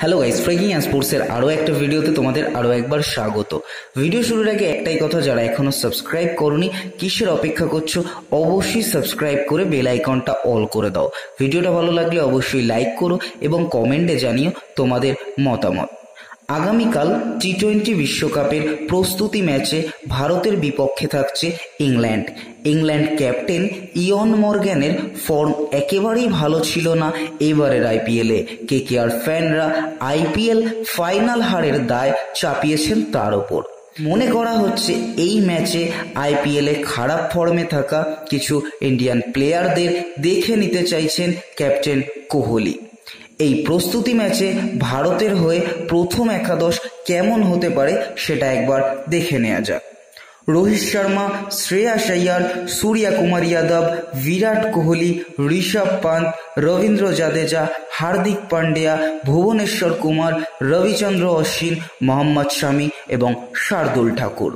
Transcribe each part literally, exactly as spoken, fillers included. Hello guys, freaking and স্পোর্টসের আরও একটা ভিডিওতে তোমাদের আরও একবার স্বাগত। ভিডিও শুরুর আগে একটাই কথা, যারা এখনও সাবস্ক্রাইব করোনি কিসের অপেক্ষা করছো, অবশ্যই সাবস্ক্রাইব করে বেল আইকনটা অল করে দাও। ভিডিওটা ভালো লাগলে অবশ্যই লাইক করো এবং কমেন্টে জানিও তোমাদের মতামত। আগামীকাল টি টোয়েন্টি বিশ্বকাপের প্রস্তুতি ম্যাচে ভারতের বিপক্ষে থাকছে ইংল্যান্ড। ইংল্যান্ড ক্যাপ্টেন ইয়ন মর্গ্যানের ফর্ম একেবারেই ভালো ছিল না এবারের আইপিএলে। কেকেআর ফ্যানরা আইপিএল ফাইনাল হারের দায় চাপিয়েছেন তার ওপর। মনে করা হচ্ছে এই ম্যাচে আইপিএলে খারাপ ফর্মে থাকা কিছু ইন্ডিয়ান প্লেয়ারদের দেখে নিতে চাইছেন ক্যাপ্টেন কোহলি। এই প্রস্তুতি ম্যাচে ভারতের হয়ে প্রথম একাদশ কেমন হতে পারে সেটা একবার দেখে নেওয়া যাক। রোহিত শর্মা, শ্রেয়াস আইয়ার, সূর্য কুমার যাদব, বিরাট কোহলি, ঋষভ পান্ত, রবীন্দ্র জাদেজা, হার্দিক পান্ডিয়া, ভুবনেশ্বর কুমার, রবিচন্দ্র অশ্বিন, মোহাম্মদ শামি এবং শার্দুল ঠাকুর।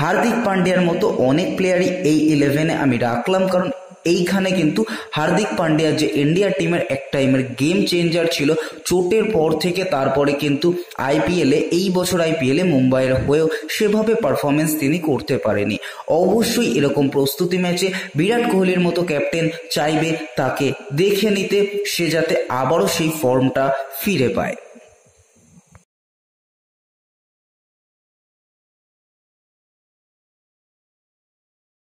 হার্দিক পান্ডিয়ার মতো অনেক প্লেয়ারই এই ইলেভেনে আমি রাখলাম, কারণ এইখানে কিন্তু হার্দিক পান্ডিয়া যে ইন্ডিয়া টিমের এক টাইমের গেম চেঞ্জার ছিল, চোটের পর থেকে তারপরে কিন্তু আইপিএলে এই বছর আইপিএলে মুম্বাইয়ের হয়েও সেভাবে পারফরমেন্স তিনি করতে পারেনি। অবশ্যই এরকম প্রস্তুতি ম্যাচে বিরাট কোহলির মতো ক্যাপ্টেন চাইবে তাকে দেখে নিতে, সে যাতে আবারও সেই ফর্মটা ফিরে পায়।